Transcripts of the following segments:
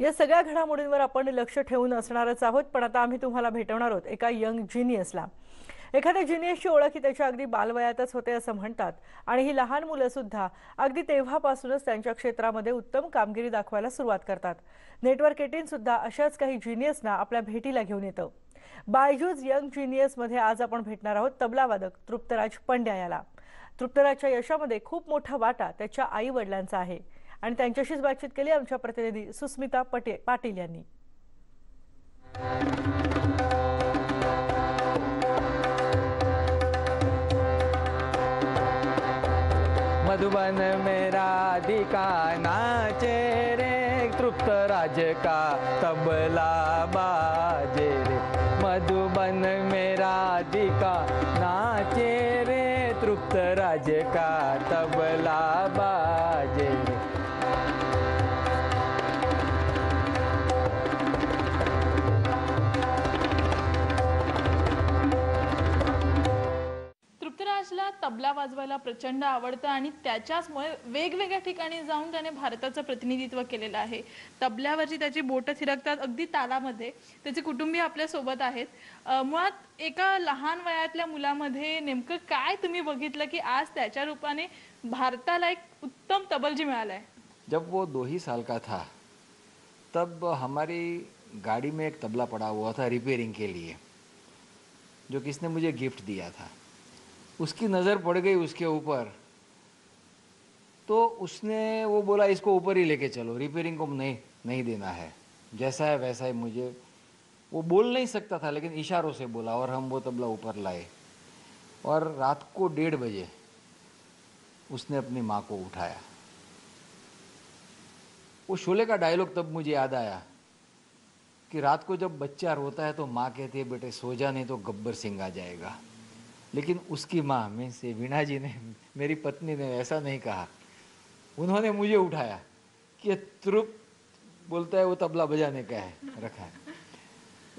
या सगळ्या घडामोडींवर आपण लक्ष ठेवून असणारच आहोत, पण आता आम्ही तुम्हाला भेटवणार आहोत एका यंग जिनियसला। एखाद्या जिनियसची ओळख ही त्याच्या अगदी बालवयातच होते असं म्हणतात आणि ही लहान मुलं सुद्धा अगदी तेव्हापासूनच त्यांच्या क्षेत्रामध्ये उत्तम कामगिरी दाखवायला सुरुवात करतात। नेटवर्क18 सुद्धा अशाच काही जिनियसना आपल्या भेटीला घेऊन येतं। बायजूज यंग जिनियस मध्ये आज आपण भेटणार आहोत तबलावादक तृप्तराज पंड्या याला। तृप्तराजच्या यशामध्ये खूप मोठा वाटा त्याच्या आई वडिलांचा आहे आणि त्यांच्याशीच बातचीत केली आमच्या प्रतिनिधी सुस्मिता पाटील यांनी। मधुबन में राधिका नाचे रे, तृप्तराज का तबला बाजे रे। मधुबन में राधिका नाचे रे, तृप्तराज का तबला बाजे रे। तृप्तराजला तबला वाजवायला प्रचंड आवडतं आणि त्याच्यामुळे वेगवेगळ्या ठिकाणी जाऊन त्याने भारताचं प्रतिनिधित्व केलेलं आहे। तबल्यावरची त्याची बोटं थिरकतात अगदी तालामध्ये। त्याचे कुटुंबीय आपल्या सोबत आहेत। मुळात एका लहान वयातल्या मुलामध्ये नेमकं काय तुम्ही बघितलं की आज त्याच्या रूपाने भारताला एक उत्तम तबलजी मिला है? जब वो 2 ही साल का था तब हमारी गाड़ी में एक तबला पड़ा हुआ था रिपेयरिंग के लिए, जो किसने मुझे गिफ्ट दिया था। उसकी नज़र पड़ गई उसके ऊपर, तो उसने वो बोला इसको ऊपर ही लेके चलो, रिपेयरिंग को नहीं देना है, जैसा है वैसा ही। मुझे वो बोल नहीं सकता था लेकिन इशारों से बोला और हम वो तबला ऊपर लाए और रात को 1:30 बजे उसने अपनी माँ को उठाया। वो शोले का डायलॉग तब मुझे याद आया कि रात को जब बच्चा रोता है तो माँ कहती है बेटे सो जा नहीं तो गब्बर सिंह आ जाएगा, लेकिन उसकी माँ में से वीणा जी ने, मेरी पत्नी ने ऐसा नहीं कहा। उन्होंने मुझे उठाया कि तृप्त बोलता है वो तबला बजाने का है रखा है।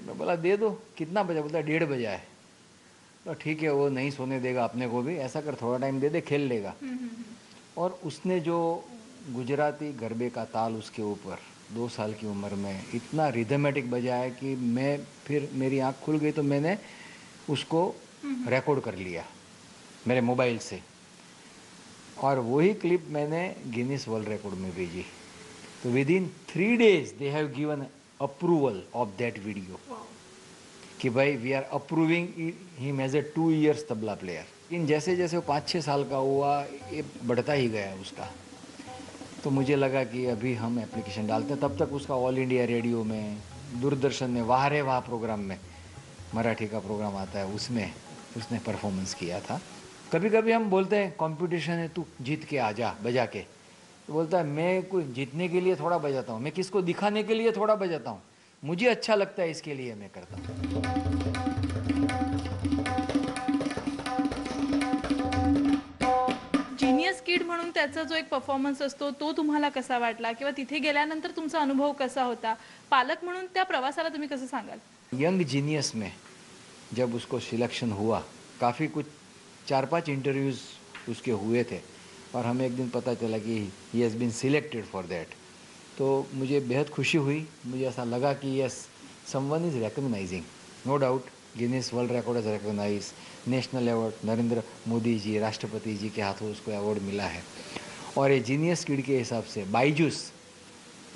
मैं बोला दे दो, कितना बजा? बोलता 1:30 बजा है। तो ठीक है, वो नहीं सोने देगा अपने को भी, ऐसा कर थोड़ा टाइम दे दे, खेल लेगा। और उसने जो गुजराती गरबे का ताल उसके ऊपर 2 साल की उम्र में इतना रिदमेटिक बजाया कि मैं फिर मेरी आँख खुल गई, तो मैंने उसको रिकॉर्ड कर लिया मेरे मोबाइल से और वही क्लिप मैंने गिनीस वर्ल्ड रिकॉर्ड में भेजी। तो within 3 days they have given approval of that video कि भाई we are approving him as a 2 years tabla player. लेकिन जैसे जैसे वो 5-6 साल का हुआ ये बढ़ता ही गया उसका, तो मुझे लगा कि अभी हम एप्लीकेशन डालते हैं। तब तक उसका ऑल इंडिया रेडियो में, दूरदर्शन में वाह रे वाह प्रोग्राम में, मराठी का प्रोग्राम आता है, उसमें उसने परफॉर्मेंस किया था। कभी कभी हम बोलते हैं कंपटीशन है तू जीत के आजा बजा के, तो बोलता है मैं कोई जीतने के लिए थोड़ा बजाता हूँ, मैं किसको दिखाने के लिए थोड़ा बजाता हूँ, मुझे अच्छा लगता है इसके लिए मैं करता हूँ। जीनियस किड म्हणून त्याचा जो एक परफॉर्मन्स असतो तो तुम्हाला कसा वाटला किंवा तिथे गेल्यानंतर तुमचा अनुभव कसा होता? पालक म्हणून त्या प्रवासाला तुम्ही कसं सांगाल? यंग जीनियस में जब उसको सिलेक्शन हुआ काफ़ी कुछ 4-5 इंटरव्यूज़ उसके हुए थे और हमें एक दिन पता चला कि he has been selected for that. तो मुझे बेहद खुशी हुई, मुझे ऐसा लगा कि yes someone is recognising, no doubt Guinness World Record is recognise, national award Narendra Modi ji राष्ट्रपति जी के हाथों उसको अवार्ड मिला है। और ये जीनियस किड के हिसाब से बायजूस,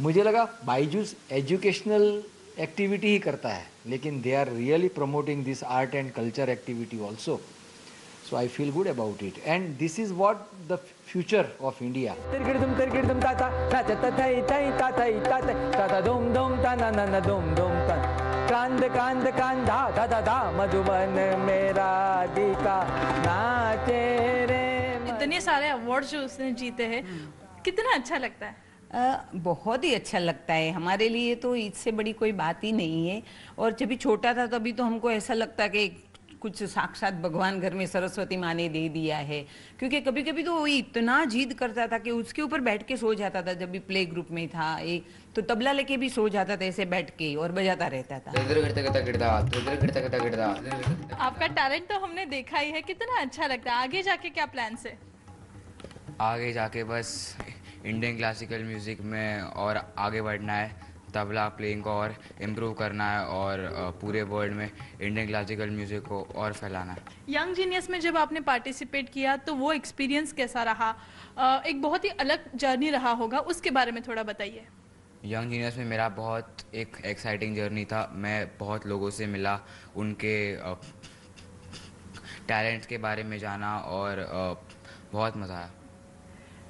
मुझे लगा बायजूस एजुकेशनल एक्टिविटी ही करता है लेकिन they are really promoting this art and culture activity also, so I feel good about it and this is what the future of India. कांद कांद कांदा दादा दा मधुबन मेरा दिका नाचे रे। इतने सारे अवार्ड जो उसने जीते हैं, कितना अच्छा लगता है? बहुत ही अच्छा लगता है हमारे लिए, तो इससे बड़ी कोई बात ही नहीं है। और जब भी छोटा था तभी तो हमको ऐसा लगता कि कुछ साक्षात भगवान घर में सरस्वती माँ ने दे दिया है, क्योंकि कभी कभी तो वो इतना जिद करता था कि उसके ऊपर बैठ के सो जाता था। जब भी प्ले ग्रुप में था ये तो तबला लेके भी सो जाता था ऐसे बैठ के और बजाता रहता था। आपका टैलेंट तो हमने देखा ही है, कितना अच्छा लगता है। आगे जाके क्या प्लान है? आगे जाके बस इंडियन क्लासिकल म्यूज़िक में और आगे बढ़ना है, तबला प्लेइंग को और इम्प्रूव करना है और पूरे वर्ल्ड में इंडियन क्लासिकल म्यूज़िक को और फैलाना है। यंग जीनियस में जब आपने पार्टिसिपेट किया तो वो एक्सपीरियंस कैसा रहा? एक बहुत ही अलग जर्नी रहा होगा, उसके बारे में थोड़ा बताइए। यंग जीनियस में मेरा बहुत एक एक्साइटिंग जर्नी था। मैं बहुत लोगों से मिला, उनके टैलेंट्स के बारे में जाना और बहुत मजा आया।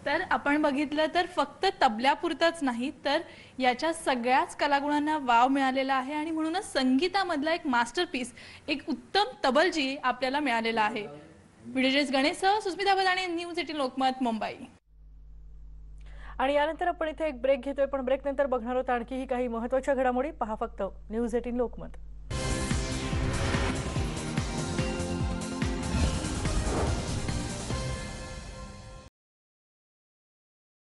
तर आपण बघितलं तर फक्त तबल्यापुरतच नाही तर याच्या सगळ्याच कलागुणांना वाव मिळालेला आहे आणि म्हणूनच संगीतामधला एक मास्टरपीस, एक उत्तम तबलजी आपल्याला मिळालेला आहे। BYJU'S Ganesh, Sushmita Padane, News eighteen Lokmat, Mumbai. आणि यानंतर आपण इथे एक ब्रेक घेतोय, पण ब्रेक नंतर बघणार आहोत आणखीही काही महत्त्वाच्या घडामोडी। पहा फक्त न्यूज18 लोकमत।